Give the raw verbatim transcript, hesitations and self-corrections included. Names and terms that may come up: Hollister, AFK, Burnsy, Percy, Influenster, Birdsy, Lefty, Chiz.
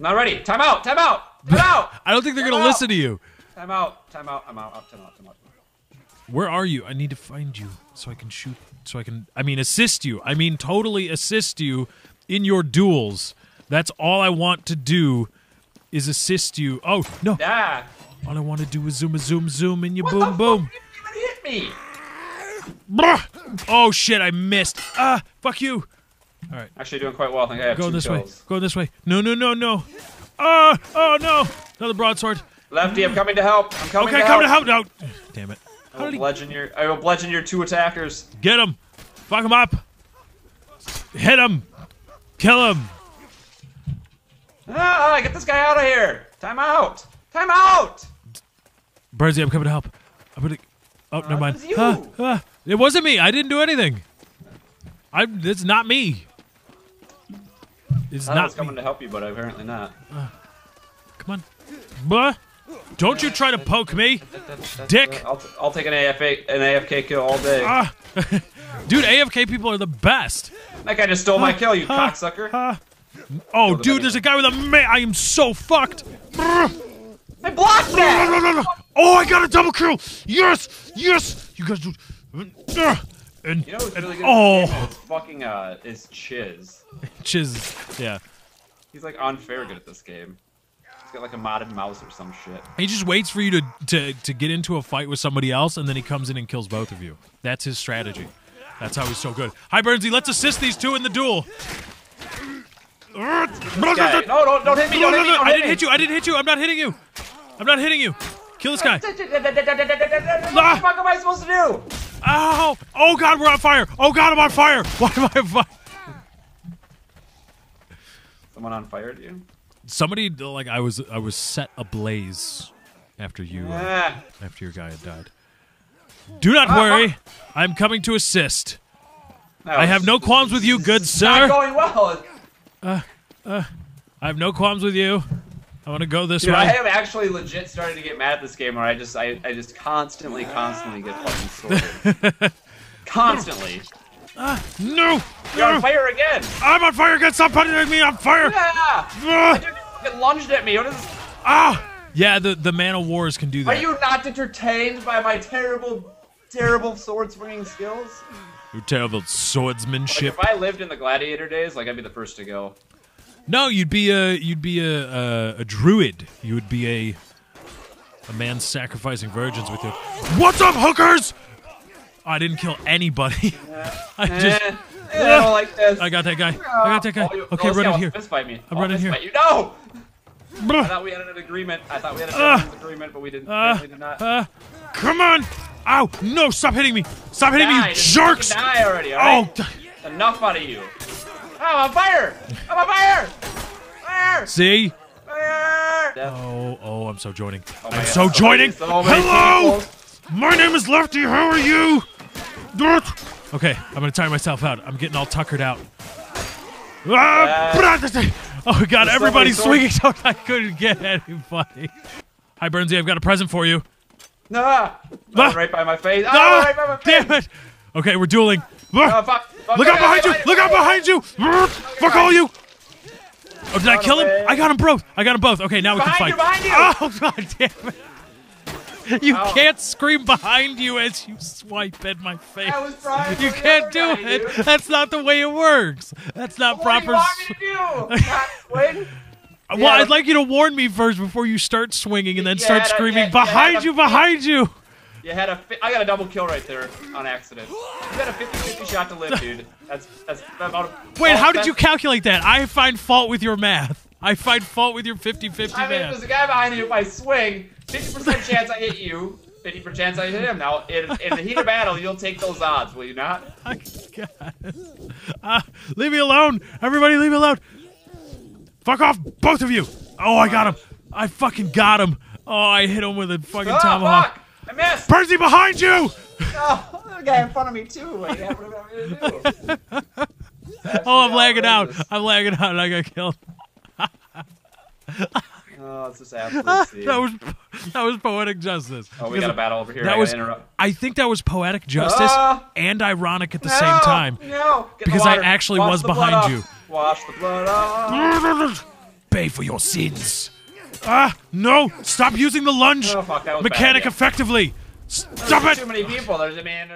I'm not ready. Time out. Time out. Time out. I don't think they're going to listen to you. Time out. Time out. I'm out. Time out. Time out. Where are you? I need to find you so I can shoot. So I can, I mean, assist you. I mean, totally assist you in your duels. That's all I want to do is assist you. Oh, no. Nah. All I want to do is zoom, zoom, zoom in you. What boom, the fuck? Boom. You didn't even hit me. Oh, shit. I missed. Ah, fuck you. All right. Actually doing quite well. I think I have Go two this kills. way. Go this way. No, no, no, no. Ah, oh, no. Another broadsword. Lefty, I'm coming to help. I'm coming okay, to help. Okay, coming to help. No. Damn it. I will, bludgeon your, I will bludgeon your two attackers. Get him. Fuck him up. Hit him. Kill him. Ah, get this guy out of here. Time out. Time out. Birdsy, I'm coming to help. I'm gonna, oh, uh, never mind. It, ah, ah, it wasn't me. I didn't do anything. I. It's not me. It's I not I was coming me. to help you, but apparently not. Uh, come on. Blah. Don't you try to poke me, dick! I'll, t I'll take an A F K, an A F K kill all day. Ah. Dude, A F K people are the best. That guy just stole ah, my kill, you ah, cocksucker. Ah. Oh, Killed dude, there's a guy with a ma- I am so fucked. I blocked that! Oh, I got a double kill! Yes! Yes! You guys do- and, You know what's really good? Oh. It's fucking, uh, is Chiz. Chiz, yeah. He's like unfair good at this game. He's got like a modded mouse or some shit. He just waits for you to, to, to get into a fight with somebody else, and then he comes in and kills both of you. That's his strategy. That's how he's so good. Hi, Burnsy. Let's assist these two in the duel. No, don't, don't hit me. Don't no, no, hit me. No, I didn't hit you. I didn't hit you. I'm not hitting you. I'm not hitting you. Kill this guy. What the fuck am I supposed to do? Ow. Oh, God, we're on fire. Oh, God, I'm on fire. Why am I on fire? Someone on fire at you? Somebody like I was I was set ablaze after you uh, after your guy had died. Do not worry, I'm coming to assist. No, I have no qualms with you, good sir. Not going well. Uh, uh, I have no qualms with you. I want to go this Dude, way. I have actually legit started to get mad at this game, where I just I, I just constantly constantly get fucking sorted. Constantly. Uh, no! You're no. on fire again! I'm on fire again! Stop putting me on fire! Yeah! Uh, fucking lunged at me! What is this? Ah! Yeah, the, the man of wars can do that. Are you not entertained by my terrible, terrible sword-swinging skills? Your terrible swordsmanship. Like if I lived in the gladiator days, like I'd be the first to go. No, you'd be a you'd be a a, a druid. You would be a a man sacrificing virgins with your. What's up, hookers? I didn't kill anybody. I just. I don't like this. I got that guy. I got that guy. Oh, okay, run in here. Fist fight me. I'm running here. You know. I thought we had an agreement. I thought we had an uh, agreement, but we didn't. Uh, we did not. Uh, come on! Ow! No! Stop hitting me! Stop hitting die. me! You jerks! Die already! All right? Oh! Enough out of you! Oh, I'm on fire! I'm on fire! Fire! See? Fire! Oh! Oh! I'm so joining! Oh I'm so God. joining! So Hello! People. My name is Lefty. How are you? Okay, I'm gonna tire myself out. I'm getting all tuckered out. Uh, oh God, everybody's swinging so I couldn't get anybody. Hi, Burnsy. I've got a present for you. Nah, ah. right by my face. Ah, right by my face. Damn it. Okay, we're dueling. Uh, fuck. Fuck. Look out behind you! Look out behind you! Okay, fuck all you! Oh, did I kill him? I got him both. I got him both. Okay, now we can fight. Oh God, damn it. You oh. can't scream behind you as you swipe at my face. That was Brian you can't do guy, it. Dude. That's not the way it works. That's not what proper. What do you want me to do? Not swing? Well, yeah. I'd like you to warn me first before you start swinging and then you start screaming, a, you behind you, a, behind you. You had a. I got a double kill right there on accident. You got a fifty fifty shot to live, dude. That's that's about. A, Wait, how did you calculate that? I find fault with your math. I find fault with your fifty fifty I mean, man. If there's a guy behind you, if I swing, fifty percent chance I hit you, fifty percent chance I hit him. Now, in, in the heat of battle, you'll take those odds, will you not? I got it. Uh, leave me alone. Everybody leave me alone. Fuck off, both of you. Oh, I got him. I fucking got him. Oh, I hit him with a fucking oh, tomahawk. Fuck. I missed. Percy, behind you. Oh, there's a guy in front of me, too. Like, yeah, what am I going to do? Oh, I'm lagging out. I'm lagging out, and I got killed. Oh, that's just absolute that was that was poetic justice. Oh, we got a battle over here. That I was I think that was poetic justice uh, and ironic at the no, same time. No, Get because I actually Wash was behind off. you. Wash the blood off. pay for your sins. Ah, no! Stop using the lunge oh, fuck, mechanic bad, yeah. effectively. Stop There's it! Too many people. There's a man.